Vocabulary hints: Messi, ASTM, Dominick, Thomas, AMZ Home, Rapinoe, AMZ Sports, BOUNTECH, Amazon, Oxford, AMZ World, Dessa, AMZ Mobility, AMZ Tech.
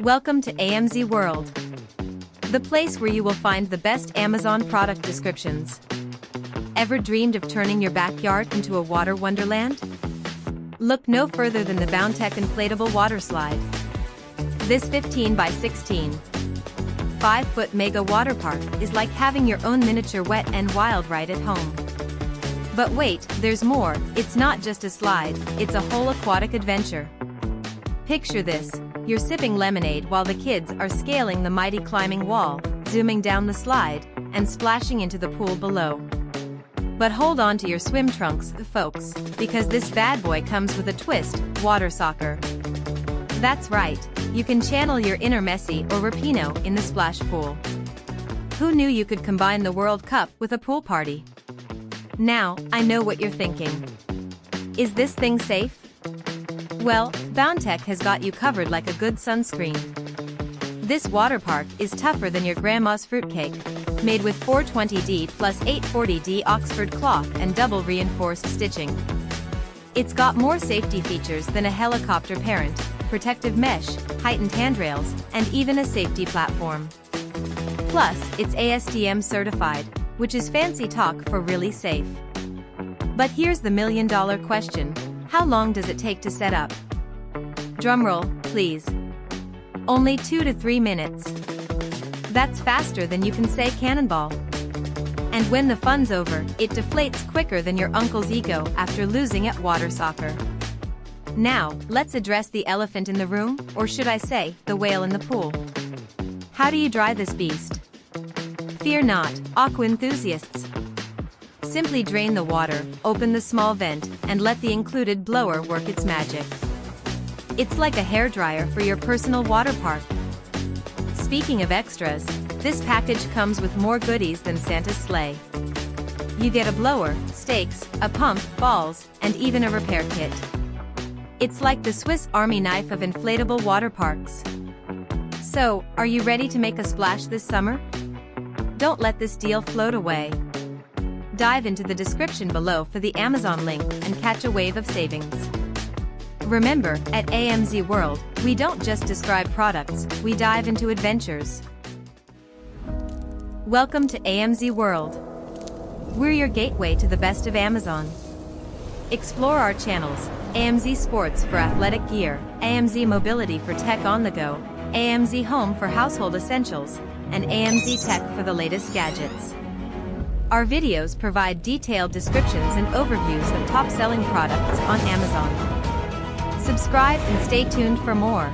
Welcome to AMZ World, the place where you will find the best Amazon product descriptions. Ever dreamed of turning your backyard into a water wonderland? Look no further than the BOUNTECH inflatable water slide. This 15 by 16, 5-foot mega water park is like having your own miniature wet and wild ride at home. But wait, there's more. It's not just a slide, it's a whole aquatic adventure. Picture this, you're sipping lemonade while the kids are scaling the mighty climbing wall, zooming down the slide, and splashing into the pool below. But hold on to your swim trunks, folks, because this bad boy comes with a twist, water soccer. That's right, you can channel your inner Messi or Rapinoe in the splash pool. Who knew you could combine the World Cup with a pool party? Now, I know what you're thinking. Is this thing safe? Well, BOUNTECH has got you covered like a good sunscreen. This water park is tougher than your grandma's fruitcake, made with 420D plus 840D Oxford cloth and double reinforced stitching. It's got more safety features than a helicopter parent, protective mesh, heightened handrails, and even a safety platform. Plus, it's ASTM certified, which is fancy talk for really safe. But here's the million-dollar question. How long does it take to set up? Drumroll, please. Only 2 to 3 minutes. That's faster than you can say cannonball. And when the fun's over, it deflates quicker than your uncle's ego after losing at water soccer. Now, let's address the elephant in the room, or should I say, the whale in the pool. How do you dry this beast? Fear not, aqua enthusiasts. Simply drain the water, open the small vent, and let the included blower work its magic. It's like a hairdryer for your personal water park. Speaking of extras, this package comes with more goodies than Santa's sleigh. You get a blower, stakes, a pump, balls, and even a repair kit. It's like the Swiss Army knife of inflatable water parks. So, are you ready to make a splash this summer? Don't let this deal float away. Dive into the description below for the Amazon link and catch a wave of savings. Remember, at AMZ World, we don't just describe products, we dive into adventures. Welcome to AMZ World. We're your gateway to the best of Amazon. Explore our channels, AMZ Sports for athletic gear, AMZ Mobility for tech on the go, AMZ Home for household essentials, and AMZ Tech for the latest gadgets. Our videos provide detailed descriptions and overviews of top-selling products on Amazon. Subscribe and stay tuned for more.